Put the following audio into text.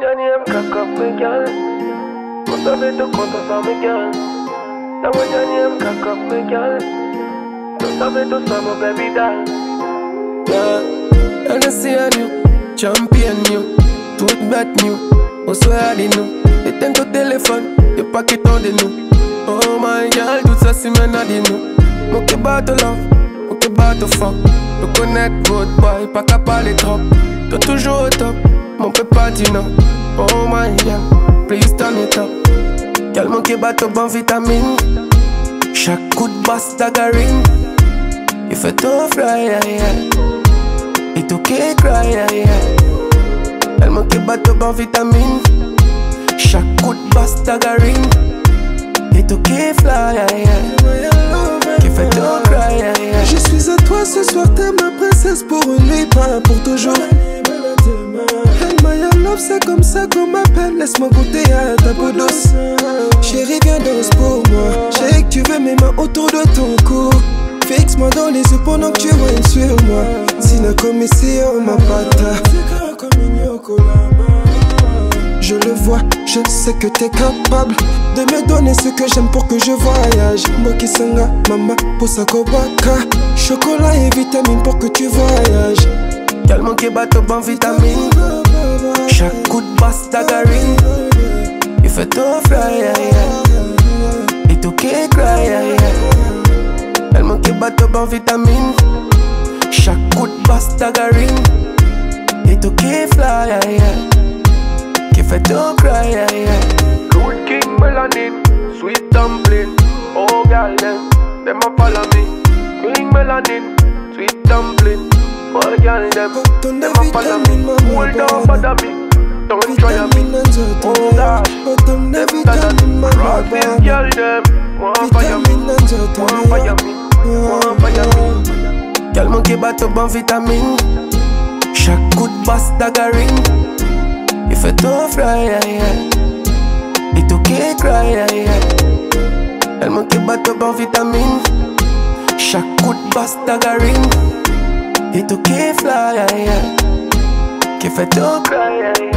when your name cock up me girl, must have been too close for me girl. Now when your name cock up me girl, must have been too slow my baby doll. Yeah, and I see a new champion new, tooth bat new, what's where I know? You tend to telephone, you pack it on the new. Oh my girl, do so see me not the new. Moke about to love, moke about to fuck. You connect road boy, pack up all the top. T'es toujours au top, mon papa dit non. Oh my girl, please turn it up. Girl, mon keba top en vitamine. Chaque coup de basse staggering. You fait tout fly, yeah, yeah. It's okay, cry, yeah, yeah. Girl, mon keba top en vitamine. Chaque coup de basse staggering. It's okay, fly, yeah, yeah. You fait tout cry, yeah, yeah. Je suis à toi ce soir, t'es ma princesse pour une nuit, pas pour toujours. C'est comme ça qu'on m'appelle, laisse-moi goûter à ta peau douce. Chérie, viens danse pour moi. J'ai que tu veux mes mains autour de ton cou. Fixe-moi dans les yeux pendant que tu wines sur moi. Sina comme ici, oh ma pata. Je le vois, je sais que t'es capable de me donner ce que j'aime pour que je voyage. Mokisanga, mama, posakobaka. Chocolat et vitamine pour que tu voyages. Y'a manqué bateau en vitamine. Chaque coup de basse staggering. You fait tout fly, yeah, yeah. It's okay, cry, yeah, yeah. Elle manque bateau en vitamine. Chaque coup de basse staggering. It's okay, fly, yeah, yeah. Qui fait tout cry, yeah, yeah. Good King Melanin, sweet dumpling. Oh girl, them a follow me. King Melanin, sweet dumpling. Oh girl, them a follow me. Hold down, bother me. Don't try to beat, oh gosh. Rock this girl dem, one fire me, one fire me, one fire me. Girl monkey bat up en vitamine. Chaque coup de basse staggering. You fait tout fly, yeah, yeah. It's okay, cry, yeah, yeah. Girl monkey bat up en vitamine. Chaque coup de basse staggering. It's okay, fly, yeah, yeah. Qui fait tout cry, yeah, yeah.